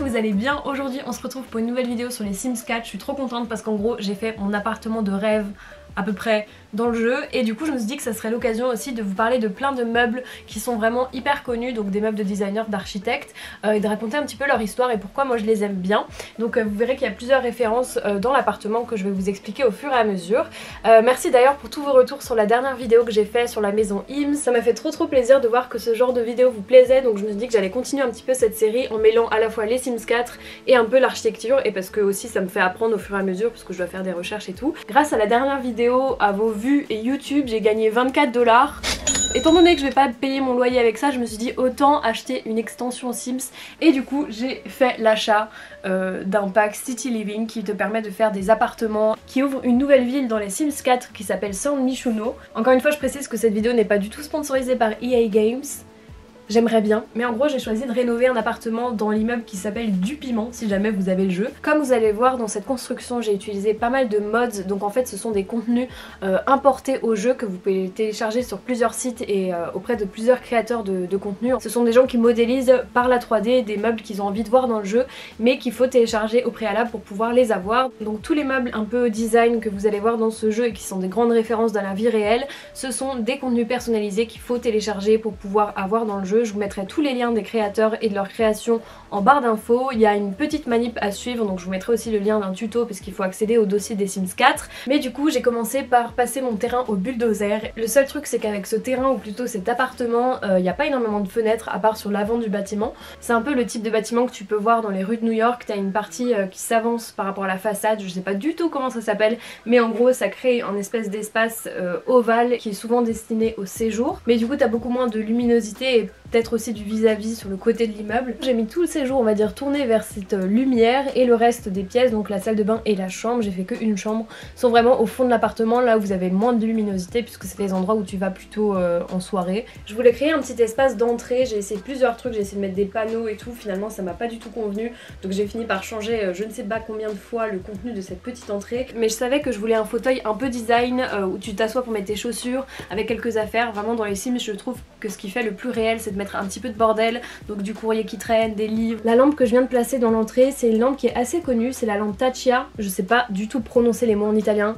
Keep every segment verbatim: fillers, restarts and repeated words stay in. que vous allez bien. Aujourd'hui on se retrouve pour une nouvelle vidéo sur les Sims quatre. Je suis trop contente parce qu'en gros j'ai fait mon appartement de rêve à peu près dans le jeu, et du coup je me suis dit que ça serait l'occasion aussi de vous parler de plein de meubles qui sont vraiment hyper connus, donc des meubles de designers, d'architectes, euh, et de raconter un petit peu leur histoire et pourquoi moi je les aime bien. Donc euh, vous verrez qu'il y a plusieurs références euh, dans l'appartement que je vais vous expliquer au fur et à mesure. Euh, merci d'ailleurs pour tous vos retours sur la dernière vidéo que j'ai fait sur la maison I M S. Ça m'a fait trop trop plaisir de voir que ce genre de vidéo vous plaisait, donc je me suis dit que j'allais continuer un petit peu cette série en mêlant à la fois les Sims quatre et un peu l'architecture, et parce que aussi ça me fait apprendre au fur et à mesure parce que je dois faire des recherches et tout. Grâce à la dernière vidéo à vos vues et YouTube, j'ai gagné vingt-quatre dollars. Étant donné que je vais pas payer mon loyer avec ça, je me suis dit autant acheter une extension Sims, et du coup j'ai fait l'achat euh, d'un pack City Living qui te permet de faire des appartements, qui ouvre une nouvelle ville dans les Sims quatre qui s'appelle San Michuno. Encore une fois je précise que cette vidéo n'est pas du tout sponsorisée par E A Games. J'aimerais bien, mais en gros j'ai choisi de rénover un appartement dans l'immeuble qui s'appelle Du Piment, si jamais vous avez le jeu. Comme vous allez voir, dans cette construction j'ai utilisé pas mal de mods, donc en fait ce sont des contenus euh, importés au jeu que vous pouvez télécharger sur plusieurs sites et euh, auprès de plusieurs créateurs de, de contenus. Ce sont des gens qui modélisent par la trois D des meubles qu'ils ont envie de voir dans le jeu, mais qu'il faut télécharger au préalable pour pouvoir les avoir. Donc tous les meubles un peu design que vous allez voir dans ce jeu et qui sont des grandes références dans la vie réelle, ce sont des contenus personnalisés qu'il faut télécharger pour pouvoir avoir dans le jeu. Je vous mettrai tous les liens des créateurs et de leur création en barre d'infos. Il y a une petite manip à suivre, donc je vous mettrai aussi le lien d'un tuto parce qu'il faut accéder au dossier des Sims quatre. Mais du coup j'ai commencé par passer mon terrain au bulldozer. Le seul truc c'est qu'avec ce terrain, ou plutôt cet appartement, il euh, n'y a pas énormément de fenêtres à part sur l'avant du bâtiment. C'est un peu le type de bâtiment que tu peux voir dans les rues de New York. Tu as une partie euh, qui s'avance par rapport à la façade, je sais pas du tout comment ça s'appelle, mais en gros ça crée un espèce d'espace euh, ovale qui est souvent destiné au séjour, mais du coup tu as beaucoup moins de luminosité et peut-être aussi du vis-à-vis sur le côté de l'immeuble. J'ai mis tous ces jours, on va dire, tournés vers cette lumière, et le reste des pièces, donc la salle de bain et la chambre, j'ai fait qu'une chambre, sont vraiment au fond de l'appartement, là où vous avez moins de luminosité puisque c'est les endroits où tu vas plutôt euh, en soirée. Je voulais créer un petit espace d'entrée, j'ai essayé plusieurs trucs, j'ai essayé de mettre des panneaux et tout, finalement ça m'a pas du tout convenu, donc j'ai fini par changer euh, je ne sais pas combien de fois le contenu de cette petite entrée, mais je savais que je voulais un fauteuil un peu design euh, où tu t'assois pour mettre tes chaussures avec quelques affaires. Vraiment dans les Sims je trouve que ce qui fait le plus réel c'est de mettre un petit peu de bordel, donc du courrier qui traîne, des livres. La lampe que je viens de placer dans l'entrée, c'est une lampe qui est assez connue, c'est la lampe Taccia. Je sais pas du tout prononcer les mots en italien.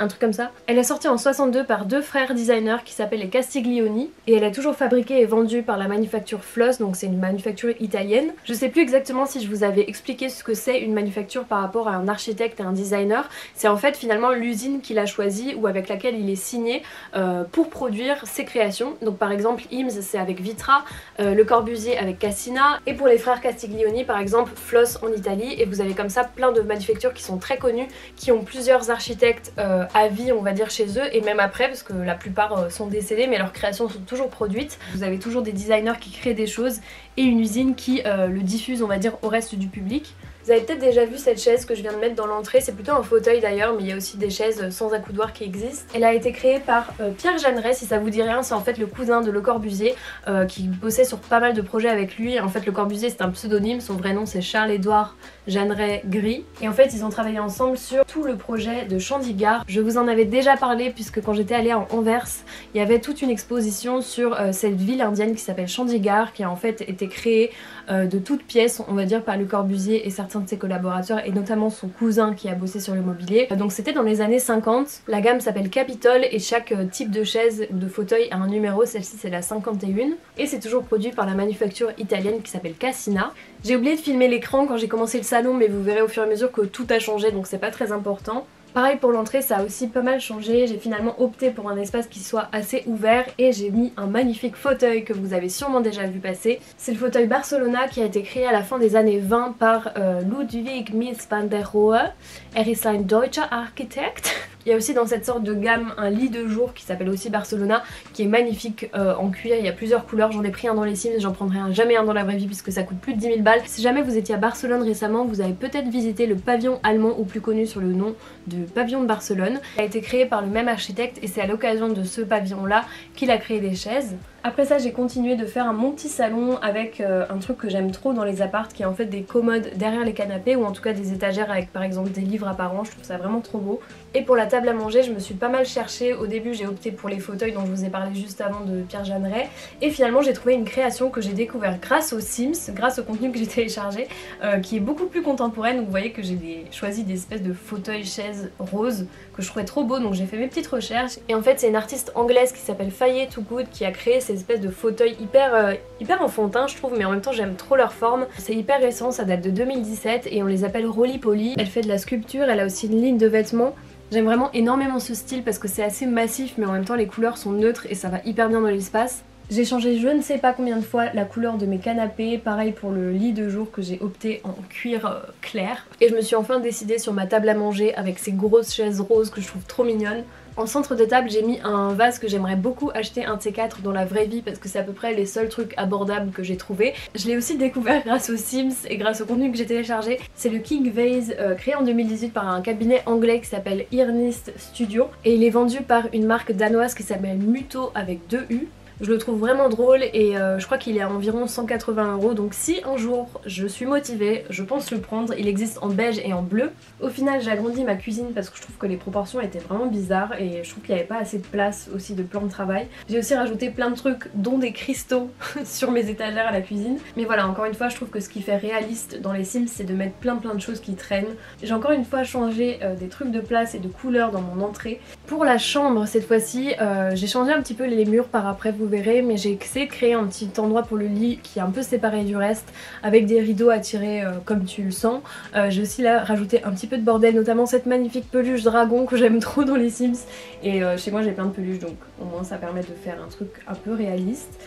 Un truc comme ça. Elle est sortie en soixante-deux par deux frères designers qui s'appellent les Castiglioni, et elle est toujours fabriquée et vendue par la manufacture Flos, donc c'est une manufacture italienne. Je sais plus exactement si je vous avais expliqué ce que c'est une manufacture par rapport à un architecte et un designer. C'est en fait finalement l'usine qu'il a choisie ou avec laquelle il est signé euh, pour produire ses créations. Donc par exemple Ims c'est avec Vitra, euh, Le Corbusier avec Cassina, et pour les frères Castiglioni par exemple Flos en Italie, et vous avez comme ça plein de manufactures qui sont très connues, qui ont plusieurs architectes Euh, à vie on va dire chez eux, et même après parce que la plupart euh, sont décédés, mais leurs créations sont toujours produites. Vous avez toujours des designers qui créent des choses et une usine qui euh, le diffuse on va dire au reste du public. Vous avez peut-être déjà vu cette chaise que je viens de mettre dans l'entrée, c'est plutôt un fauteuil d'ailleurs, mais il y a aussi des chaises sans accoudoir qui existent. Elle a été créée par euh, Pierre Jeanneret, si ça vous dit rien, c'est en fait le cousin de Le Corbusier euh, qui bossait sur pas mal de projets avec lui. En fait Le Corbusier c'est un pseudonyme, son vrai nom c'est Charles-Edouard Jeanneret Gris, et en fait ils ont travaillé ensemble sur tout le projet de Chandigarh. Je vous en avais déjà parlé puisque quand j'étais allée en Anvers, il y avait toute une exposition sur euh, cette ville indienne qui s'appelle Chandigarh, qui a en fait été créée euh, de toutes pièces on va dire par Le Corbusier et certains de ses collaborateurs, et notamment son cousin qui a bossé sur le mobilier. Donc c'était dans les années cinquante, la gamme s'appelle Capitol et chaque type de chaise ou de fauteuil a un numéro, celle-ci c'est la cinquante et un, et c'est toujours produit par la manufacture italienne qui s'appelle Cassina. J'ai oublié de filmer l'écran quand j'ai commencé le salon, mais vous verrez au fur et à mesure que tout a changé, donc c'est pas très important. Pareil pour l'entrée, ça a aussi pas mal changé, j'ai finalement opté pour un espace qui soit assez ouvert, et j'ai mis un magnifique fauteuil que vous avez sûrement déjà vu passer. C'est le fauteuil Barcelona qui a été créé à la fin des années vingt par euh, Ludwig Mies van der Rohe. Er ist ein deutscher Architekt. Il y a aussi dans cette sorte de gamme un lit de jour qui s'appelle aussi Barcelona, qui est magnifique euh, en cuir, il y a plusieurs couleurs, j'en ai pris un dans les Sims, j'en prendrai un, jamais un dans la vraie vie puisque ça coûte plus de dix mille balles. Si jamais vous étiez à Barcelone récemment, vous avez peut-être visité le pavillon allemand, ou plus connu sur le nom de pavillon de Barcelone. Il a été créé par le même architecte, et c'est à l'occasion de ce pavillon là qu'il a créé des chaises. Après ça, j'ai continué de faire mon petit salon avec euh, un truc que j'aime trop dans les appartes, qui est en fait des commodes derrière les canapés, ou en tout cas des étagères avec par exemple des livres apparents. Je trouve ça vraiment trop beau. Et pour la table à manger, je me suis pas mal cherchée. Au début, j'ai opté pour les fauteuils dont je vous ai parlé juste avant de Pierre Jeanneret, et finalement j'ai trouvé une création que j'ai découverte grâce aux Sims, grâce au contenu que j'ai téléchargé, euh, qui est beaucoup plus contemporaine. Donc vous voyez que j'ai des... choisi des espèces de fauteuils chaises roses que je trouvais trop beaux, donc j'ai fait mes petites recherches. Et en fait, c'est une artiste anglaise qui s'appelle Faye Toogood qui a créé ces espèces de fauteuils hyper, euh, hyper enfantin je trouve, mais en même temps j'aime trop leur forme. C'est hyper récent, ça date de deux mille dix-sept et on les appelle Roly-Poly. Elle fait de la sculpture, elle a aussi une ligne de vêtements. J'aime vraiment énormément ce style parce que c'est assez massif, mais en même temps les couleurs sont neutres et ça va hyper bien dans l'espace. J'ai changé je ne sais pas combien de fois la couleur de mes canapés, pareil pour le lit de jour que j'ai opté en cuir euh, clair. Et je me suis enfin décidée sur ma table à manger avec ces grosses chaises roses que je trouve trop mignonnes. En centre de table, j'ai mis un vase que j'aimerais beaucoup acheter, un de ces quatre, dans la vraie vie, parce que c'est à peu près les seuls trucs abordables que j'ai trouvé. Je l'ai aussi découvert grâce aux Sims et grâce au contenu que j'ai téléchargé. C'est le Kink Vase, euh, créé en deux mille dix-huit par un cabinet anglais qui s'appelle Earnest Studios, et il est vendu par une marque danoise qui s'appelle Muuto avec deux U. Je le trouve vraiment drôle et euh, je crois qu'il est à environ cent quatre-vingts euros, donc si un jour je suis motivée, je pense le prendre. Il existe en beige et en bleu. Au final, j'ai agrandi ma cuisine parce que je trouve que les proportions étaient vraiment bizarres et je trouve qu'il n'y avait pas assez de place aussi de plan de travail. J'ai aussi rajouté plein de trucs dont des cristaux sur mes étagères à la cuisine. Mais voilà, encore une fois, je trouve que ce qui fait réaliste dans les Sims, c'est de mettre plein plein de choses qui traînent. J'ai encore une fois changé euh, des trucs de place et de couleur dans mon entrée. Pour la chambre cette fois-ci, euh, j'ai changé un petit peu les murs par après, vous Vous verrez, mais j'ai essayé de créer un petit endroit pour le lit qui est un peu séparé du reste, avec des rideaux à tirer euh, comme tu le sens. Euh, j'ai aussi là rajouté un petit peu de bordel, notamment cette magnifique peluche dragon que j'aime trop dans les Sims, et euh, chez moi j'ai plein de peluches, donc au moins ça permet de faire un truc un peu réaliste.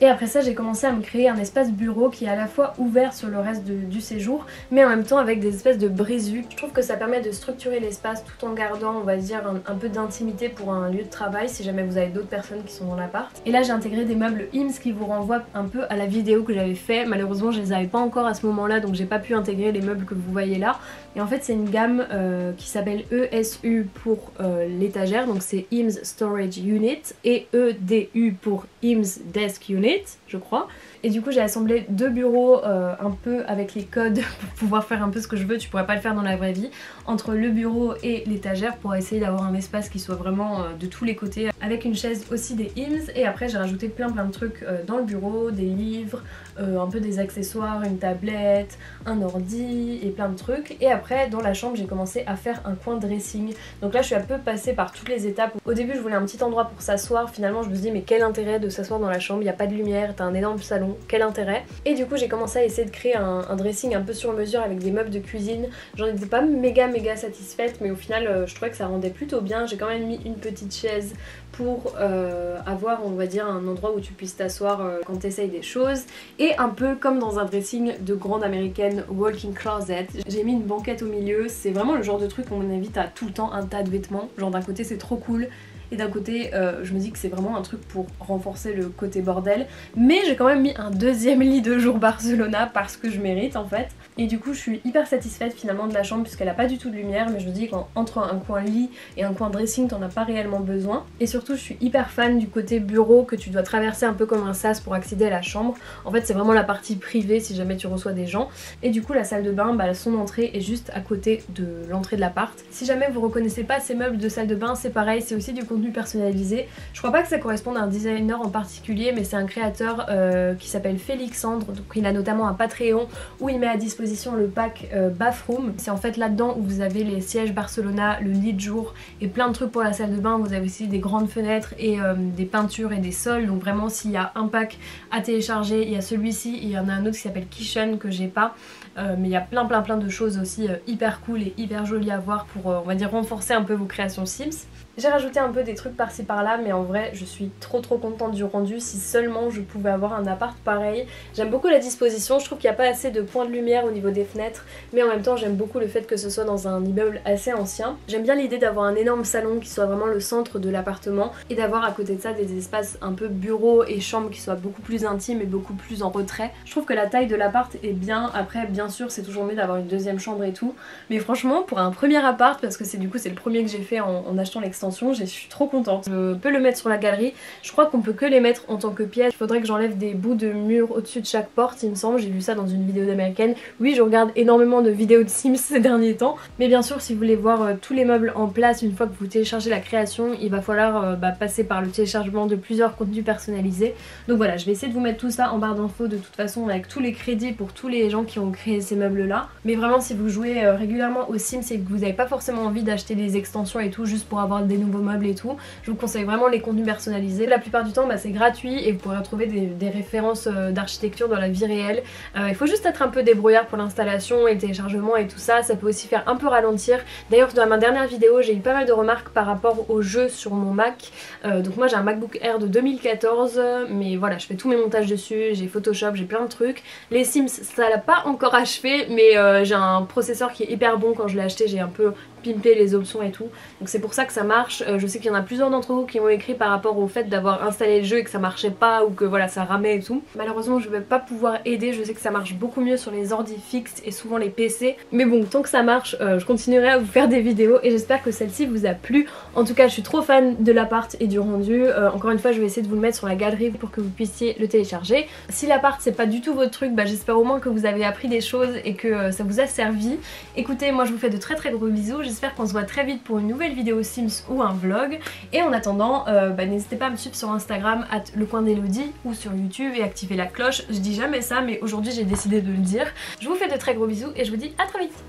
Et après ça, j'ai commencé à me créer un espace bureau qui est à la fois ouvert sur le reste de, du séjour, mais en même temps avec des espèces de brise-vue. Je trouve que ça permet de structurer l'espace tout en gardant, on va dire, un, un peu d'intimité pour un lieu de travail si jamais vous avez d'autres personnes qui sont dans l'appart. Et là, j'ai intégré des meubles I M S qui vous renvoient un peu à la vidéo que j'avais fait. Malheureusement, je les avais pas encore à ce moment-là, donc j'ai pas pu intégrer les meubles que vous voyez là. Et en fait, c'est une gamme euh, qui s'appelle E S U pour euh, l'étagère, donc c'est I M S Storage Unit, et E D U pour I M S Desk Unit, je crois. Et du coup, j'ai assemblé deux bureaux euh, un peu avec les codes pour pouvoir faire un peu ce que je veux. Tu pourrais pas le faire dans la vraie vie, entre le bureau et l'étagère, pour essayer d'avoir un espace qui soit vraiment euh, de tous les côtés, avec une chaise aussi des I M S. Et après, j'ai rajouté plein plein de trucs euh, dans le bureau, des livres, euh, un peu des accessoires, une tablette, un ordi et plein de trucs. Et après, dans la chambre, j'ai commencé à faire un coin dressing. Donc là, je suis un peu passée par toutes les étapes. Au début, je voulais un petit endroit pour s'asseoir. Finalement, je me suis dit, mais quel intérêt de s'asseoir dans la chambre, il n'y a pas de lumière, t'as un énorme salon, quel intérêt. Et du coup, j'ai commencé à essayer de créer un, un dressing un peu sur mesure avec des meubles de cuisine. J'en étais pas méga méga satisfaite, mais au final euh, je trouvais que ça rendait plutôt bien. J'ai quand même mis une petite chaise pour euh, avoir, on va dire, un endroit où tu puisses t'asseoir euh, quand t'essayes des choses, et un peu comme dans un dressing de grande américaine walking closet, j'ai mis une banquette au milieu. C'est vraiment le genre de truc où, à mon avis, t'as tout le temps un tas de vêtements, genre d'un côté c'est trop cool, et d'un côté, euh, je me dis que c'est vraiment un truc pour renforcer le côté bordel. Mais j'ai quand même mis un deuxième lit de jour Barcelona parce que je mérite en fait. Et du coup, je suis hyper satisfaite finalement de la chambre puisqu'elle a pas du tout de lumière. Mais je me dis qu'entre un coin lit et un coin dressing, t'en as pas réellement besoin. Et surtout, je suis hyper fan du côté bureau que tu dois traverser un peu comme un sas pour accéder à la chambre. En fait, c'est vraiment la partie privée si jamais tu reçois des gens. Et du coup, la salle de bain, bah, son entrée est juste à côté de l'entrée de l'appart. Si jamais vous reconnaissez pas ces meubles de salle de bain, c'est pareil, c'est aussi du contenu personnalisé. Je crois pas que ça corresponde à un designer en particulier, mais c'est un créateur euh, qui s'appelle Félixandre. Donc il a notamment un Patreon où il met à disposition le pack euh, Bathroom. C'est en fait là-dedans où vous avez les sièges Barcelona, le lit de jour et plein de trucs pour la salle de bain. Vous avez aussi des grandes fenêtres et euh, des peintures et des sols. Donc vraiment, s'il y a un pack à télécharger, il y a celui-ci, il y en a un autre qui s'appelle Kitchen que j'ai pas. Euh, mais il y a plein plein plein de choses aussi euh, hyper cool et hyper jolies à voir pour, euh, on va dire, renforcer un peu vos créations Sims. J'ai rajouté un peu des trucs par-ci par-là, mais en vrai je suis trop trop contente du rendu. Si seulement je pouvais avoir un appart pareil. J'aime beaucoup la disposition, je trouve qu'il n'y a pas assez de points de lumière au niveau des fenêtres, mais en même temps j'aime beaucoup le fait que ce soit dans un immeuble assez ancien. J'aime bien l'idée d'avoir un énorme salon qui soit vraiment le centre de l'appartement, et d'avoir à côté de ça des espaces un peu bureaux et chambres qui soient beaucoup plus intimes et beaucoup plus en retrait. Je trouve que la taille de l'appart est bien. Après, bien sûr, c'est toujours mieux d'avoir une deuxième chambre et tout, mais franchement, pour un premier appart, parce que c'est du coup c'est le premier que j'ai fait en, en achetant l'extérieur, extension, je suis trop contente. Je peux le mettre sur la galerie, je crois qu'on peut que les mettre en tant que pièces. Il faudrait que j'enlève des bouts de mur au-dessus de chaque porte, il me semble, j'ai vu ça dans une vidéo d'américaine. Oui, je regarde énormément de vidéos de Sims ces derniers temps, mais bien sûr si vous voulez voir euh, tous les meubles en place une fois que vous téléchargez la création, il va falloir euh, bah, passer par le téléchargement de plusieurs contenus personnalisés. Donc voilà, je vais essayer de vous mettre tout ça en barre d'infos de toute façon avec tous les crédits pour tous les gens qui ont créé ces meubles là. Mais vraiment si vous jouez euh, régulièrement aux Sims et que vous n'avez pas forcément envie d'acheter des extensions et tout juste pour avoir des nouveaux meubles et tout, je vous conseille vraiment les contenus personnalisés. La plupart du temps bah, c'est gratuit et vous pourrez retrouver des, des références euh, d'architecture dans la vie réelle. Euh, il faut juste être un peu débrouillard pour l'installation et le téléchargement et tout ça, ça peut aussi faire un peu ralentir. D'ailleurs dans ma dernière vidéo j'ai eu pas mal de remarques par rapport au jeu sur mon Mac, euh, donc moi j'ai un MacBook Air de deux mille quatorze, mais voilà je fais tous mes montages dessus, j'ai Photoshop, j'ai plein de trucs. Les Sims ça l'a pas encore achevé, mais euh, j'ai un processeur qui est hyper bon, quand je l'ai acheté j'ai un peu pimper les options et tout, donc c'est pour ça que ça marche. Euh, je sais qu'il y en a plusieurs d'entre vous qui m'ont écrit par rapport au fait d'avoir installé le jeu et que ça marchait pas ou que voilà ça ramait et tout. Malheureusement je vais pas pouvoir aider, je sais que ça marche beaucoup mieux sur les ordi fixes et souvent les P C, mais bon tant que ça marche euh, je continuerai à vous faire des vidéos et j'espère que celle-ci vous a plu. En tout cas je suis trop fan de l'appart et du rendu, euh, encore une fois je vais essayer de vous le mettre sur la galerie pour que vous puissiez le télécharger. Si l'appart c'est pas du tout votre truc, bah, j'espère au moins que vous avez appris des choses et que euh, ça vous a servi. Écoutez, moi je vous fais de très très gros bisous, j'espère qu'on se voit très vite pour une nouvelle vidéo Sims ou un vlog. Et en attendant, euh, bah, n'hésitez pas à me suivre sur Instagram at lecoindelodie ou sur YouTube et activer la cloche. Je dis jamais ça, mais aujourd'hui j'ai décidé de le dire. Je vous fais de très gros bisous et je vous dis à très vite.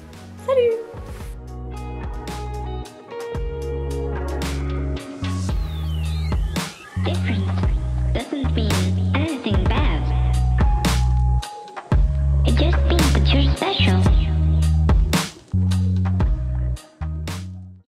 Salut! Et puis...